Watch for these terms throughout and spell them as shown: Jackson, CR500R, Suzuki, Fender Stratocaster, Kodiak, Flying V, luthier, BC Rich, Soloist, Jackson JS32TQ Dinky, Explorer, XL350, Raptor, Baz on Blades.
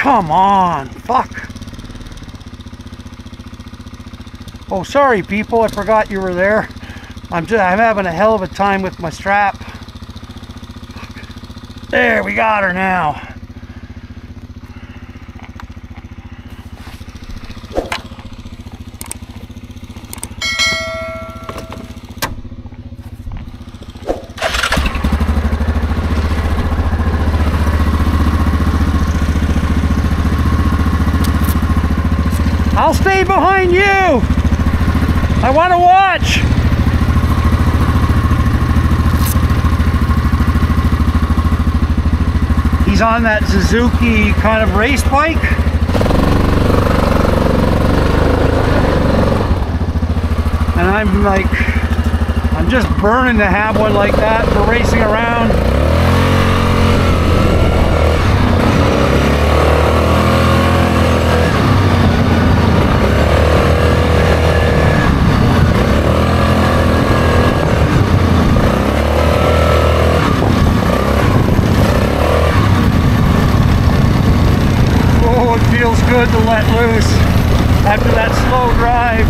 Come on, fuck. Oh, sorry people, I forgot you were there. I'm having a hell of a time with my strap. There, we got her now. I'll stay behind you. I want to watch. He's on that Suzuki kind of race bike. And I'm like, I'm just burning to have one like that for racing around. Feels good to let loose after that slow drive.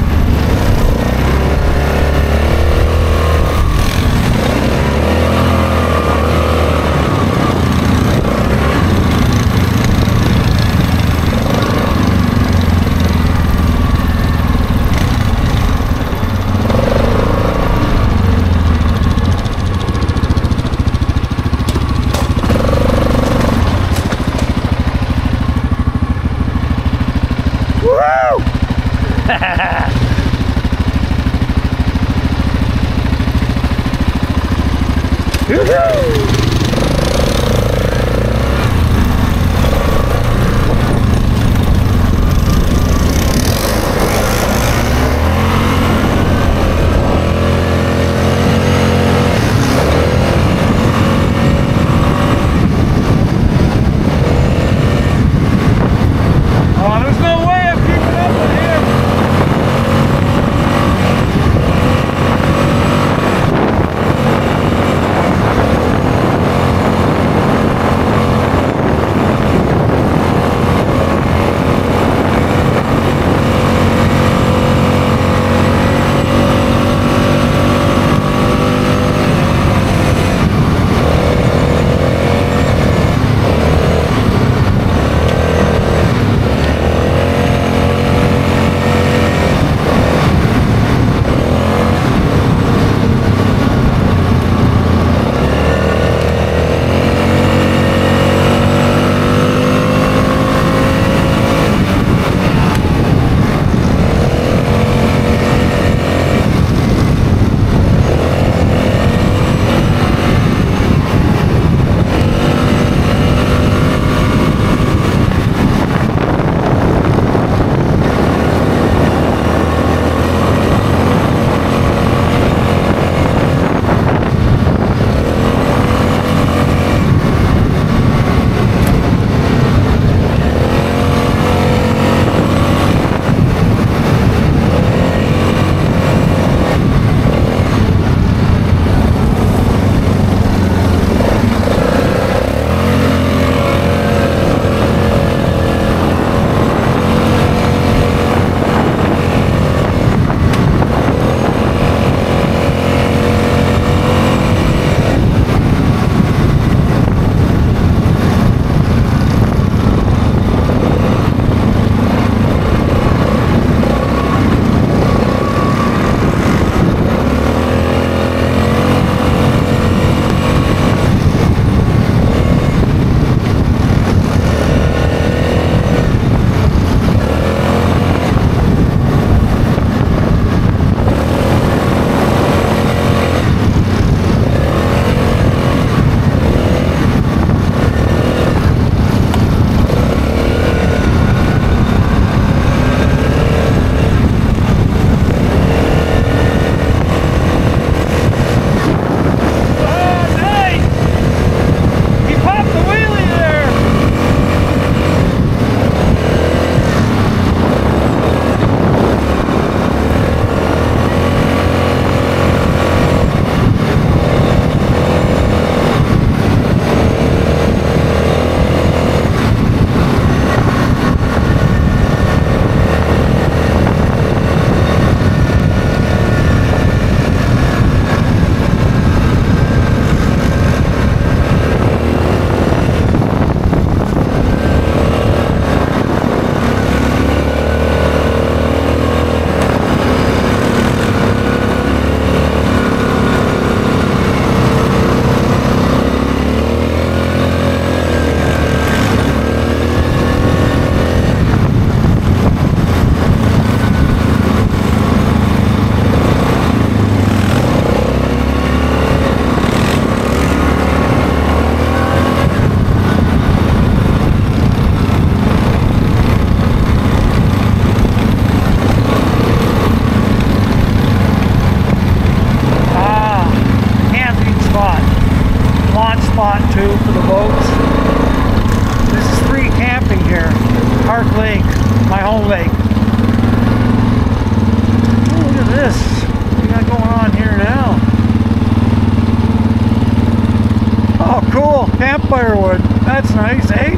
firewood. That's nice, eh?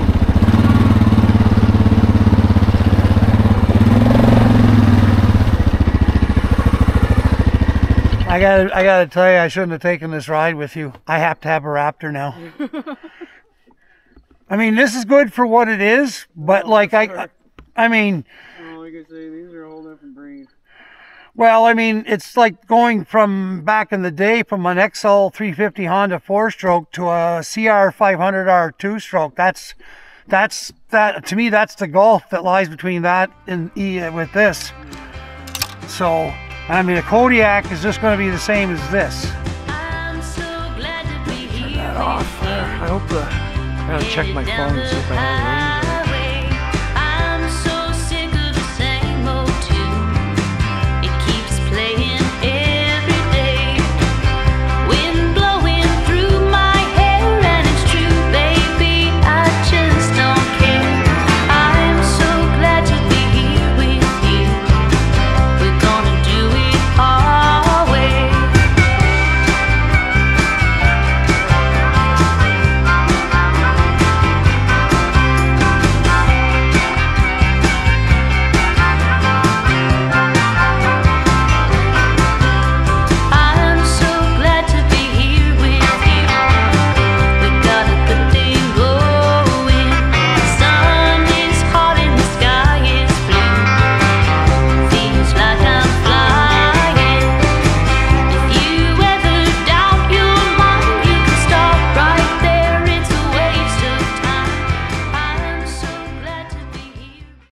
I gotta tell you, I shouldn't have taken this ride with you. I have to have a Raptor now. I mean, this is good for what it is, but like I mean, well, like I say, these are a whole different breed. Well, I mean, it's like going from back in the day from an XL350 Honda 4-stroke to a CR500R 2-stroke. That's to me, that's the gulf that lies between that and with this. So. I mean, a Kodiak is just going to be the same as this. I'm so glad to be here. Turn that off there. I hope I gotta check my phone and see if I have it.